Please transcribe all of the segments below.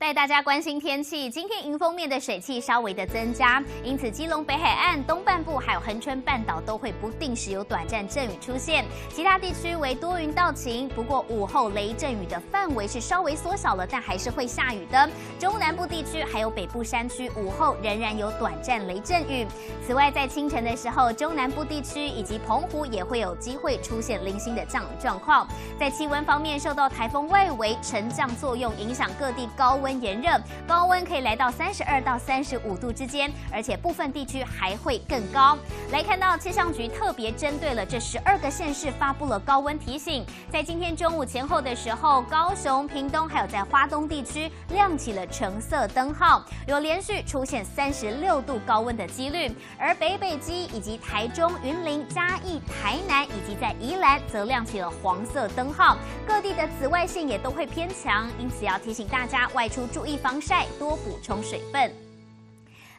带大家关心天气，今天迎风面的水汽稍微的增加，因此基隆北海岸、东半部还有恒春半岛都会不定时有短暂阵雨出现，其他地区为多云到晴。不过午后雷阵雨的范围是稍微缩小了，但还是会下雨的。中南部地区还有北部山区午后仍然有短暂雷阵雨。此外，在清晨的时候，中南部地区以及澎湖也会有机会出现零星的降雨状况。在气温方面，受到台风外围沉降作用影响，各地高温炎热，高温可以来到32到35度之间，而且部分地区还会更高。来看到气象局特别针对了这12个县市发布了高温提醒，在今天中午前后的时候，高雄、屏东还有在花东地区亮起了橙色灯号，有连续出现36度高温的几率，而北北基以及台中、云林、嘉义、台南以及在宜兰则亮起了黄色灯号，各地的紫外线也都会偏强，因此要提醒大家外出注意防晒，多补充水分。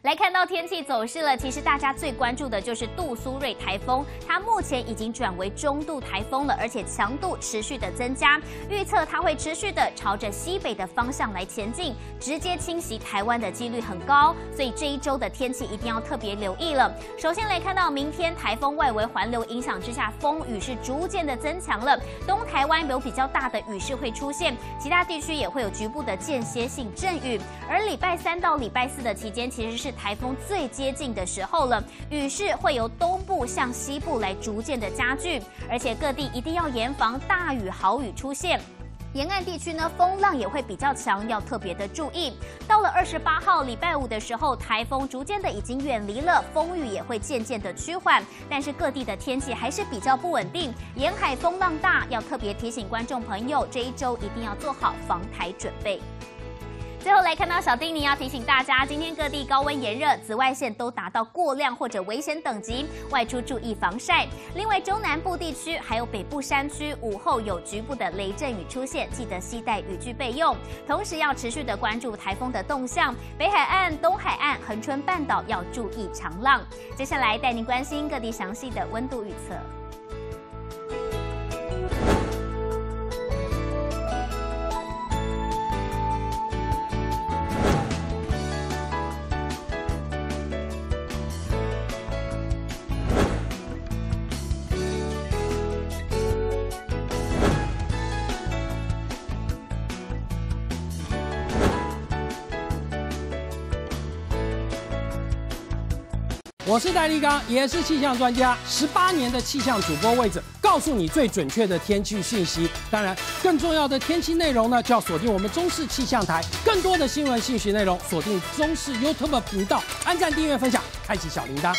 来看到天气走势了，其实大家最关注的就是杜苏芮台风，它目前已经转为中度台风了，而且强度持续的增加，预测它会持续的朝着西北的方向来前进，直接侵袭台湾的几率很高，所以这一周的天气一定要特别留意了。首先来看到明天台风外围环流影响之下，风雨是逐渐的增强了，东台湾有比较大的雨势会出现，其他地区也会有局部的间歇性阵雨，而礼拜3到礼拜4的期间其实是台风最接近的时候了，雨势会由东部向西部来逐渐的加剧，而且各地一定要严防大雨豪雨出现。沿岸地区呢，风浪也会比较强，要特别的注意。到了28号礼拜5的时候，台风逐渐的已经远离了，风雨也会渐渐的趋缓，但是各地的天气还是比较不稳定，沿海风浪大，要特别提醒观众朋友，这一周一定要做好防台准备。最后来看到小丁尼要提醒大家，今天各地高温炎热，紫外线都达到过量或者危险等级，外出注意防晒。另外，中南部地区还有北部山区午后有局部的雷阵雨出现，记得携带雨具备用。同时要持续的关注台风的动向，北海岸、东海岸、恒春半岛要注意长浪。接下来带您关心各地详细的温度预测。我是戴立刚，也是气象专家，18年的气象主播位置，告诉你最准确的天气讯息。当然，更重要的天气内容呢，就要锁定我们中视气象台。更多的新闻信息内容，锁定中视 YouTube 频道，按赞、订阅、分享，开启小铃铛。